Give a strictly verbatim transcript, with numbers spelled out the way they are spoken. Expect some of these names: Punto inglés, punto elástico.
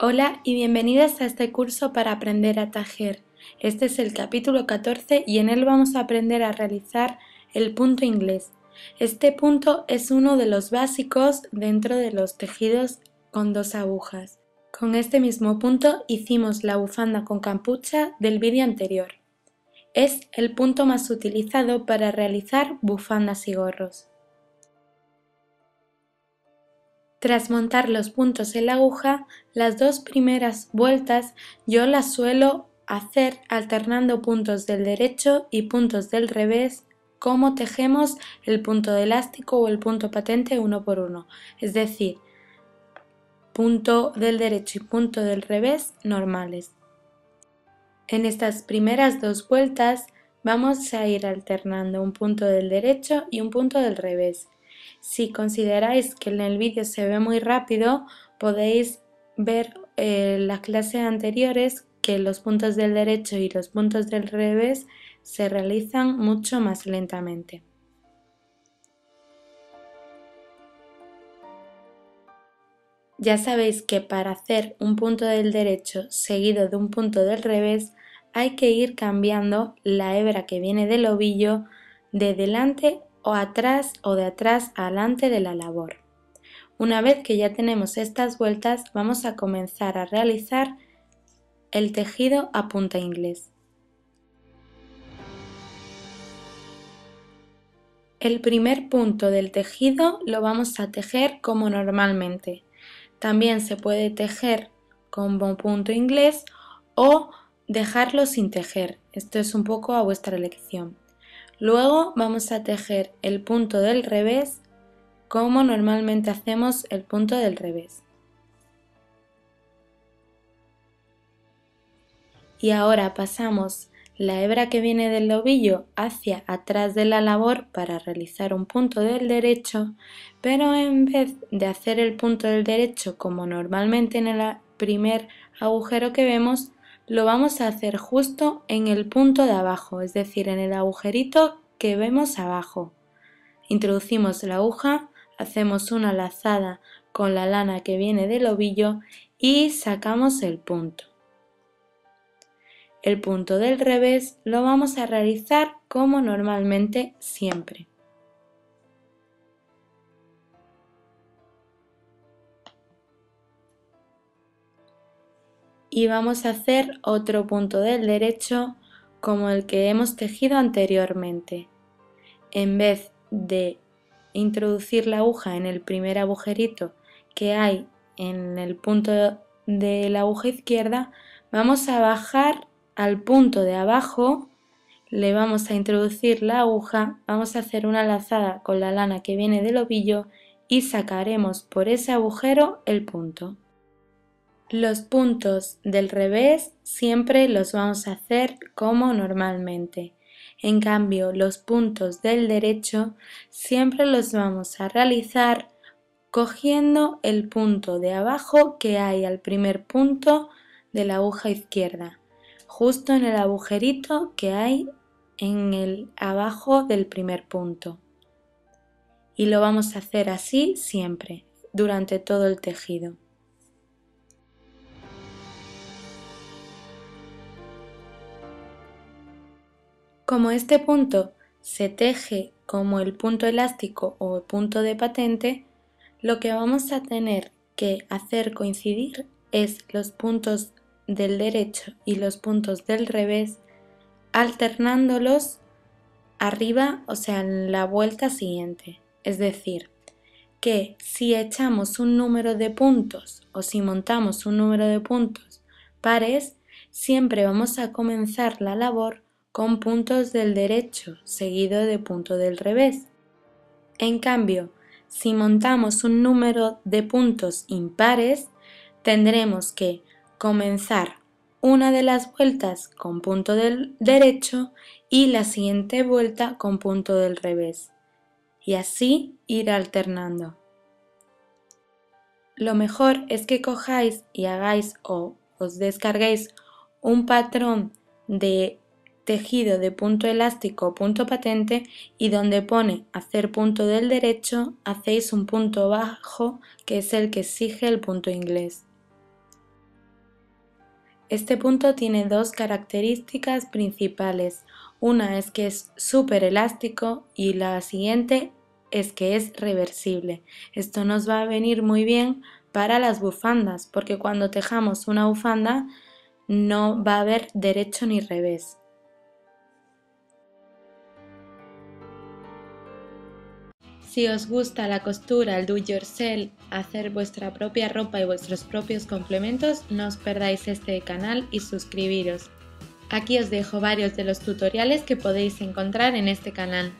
Hola y bienvenidas a este curso para aprender a tejer. Este es el capítulo catorce y en él vamos a aprender a realizar el punto inglés. Este punto es uno de los básicos dentro de los tejidos con dos agujas. Con este mismo punto hicimos la bufanda con capucha del vídeo anterior. Es el punto más utilizado para realizar bufandas y gorros. Tras montar los puntos en la aguja, las dos primeras vueltas yo las suelo hacer alternando puntos del derecho y puntos del revés, como tejemos el punto de elástico o el punto patente uno por uno, es decir, punto del derecho y punto del revés normales. En estas primeras dos vueltas vamos a ir alternando un punto del derecho y un punto del revés. Si consideráis que en el vídeo se ve muy rápido, podéis ver en eh, las clases anteriores que los puntos del derecho y los puntos del revés se realizan mucho más lentamente. Ya sabéis que para hacer un punto del derecho seguido de un punto del revés hay que ir cambiando la hebra que viene del ovillo de delante o atrás o de atrás adelante de la labor. Una vez que ya tenemos estas vueltas, vamos a comenzar a realizar el tejido a punto inglés. El primer punto del tejido lo vamos a tejer como normalmente. También se puede tejer como punto inglés o dejarlo sin tejer. Esto es un poco a vuestra elección. Luego vamos a tejer el punto del revés como normalmente hacemos el punto del revés. Y ahora pasamos la hebra que viene del ovillo hacia atrás de la labor para realizar un punto del derecho, pero en vez de hacer el punto del derecho como normalmente en el primer agujero que vemos, lo vamos a hacer justo en el punto de abajo, es decir, en el agujerito que vemos abajo. Introducimos la aguja, hacemos una lazada con la lana que viene del ovillo y sacamos el punto. El punto del revés lo vamos a realizar como normalmente siempre. Y vamos a hacer otro punto del derecho como el que hemos tejido anteriormente. En vez de introducir la aguja en el primer agujerito que hay en el punto de la aguja izquierda, vamos a bajar al punto de abajo, le vamos a introducir la aguja, vamos a hacer una lazada con la lana que viene del ovillo y sacaremos por ese agujero el punto. Los puntos del revés siempre los vamos a hacer como normalmente. En cambio, los puntos del derecho siempre los vamos a realizar cogiendo el punto de abajo que hay al primer punto de la aguja izquierda, justo en el agujerito que hay en el abajo del primer punto. Y lo vamos a hacer así siempre, durante todo el tejido. Como este punto se teje como el punto elástico o el punto de patente, lo que vamos a tener que hacer coincidir es los puntos del derecho y los puntos del revés, alternándolos arriba, o sea, en la vuelta siguiente. Es decir, que si echamos un número de puntos o si montamos un número de puntos pares, siempre vamos a comenzar la labor con puntos del derecho seguido de punto del revés. En cambio, si montamos un número de puntos impares, tendremos que comenzar una de las vueltas con punto del derecho y la siguiente vuelta con punto del revés, y así ir alternando. Lo mejor es que cojáis y hagáis o os descarguéis un patrón de tejido de punto elástico o punto patente y donde pone hacer punto del derecho hacéis un punto bajo que es el que exige el punto inglés. Este punto tiene dos características principales. Una es que es súper elástico y la siguiente es que es reversible. Esto nos va a venir muy bien para las bufandas, porque cuando tejamos una bufanda no va a haber derecho ni revés. Si os gusta la costura, el do it yourself, hacer vuestra propia ropa y vuestros propios complementos, no os perdáis este canal y suscribiros. Aquí os dejo varios de los tutoriales que podéis encontrar en este canal.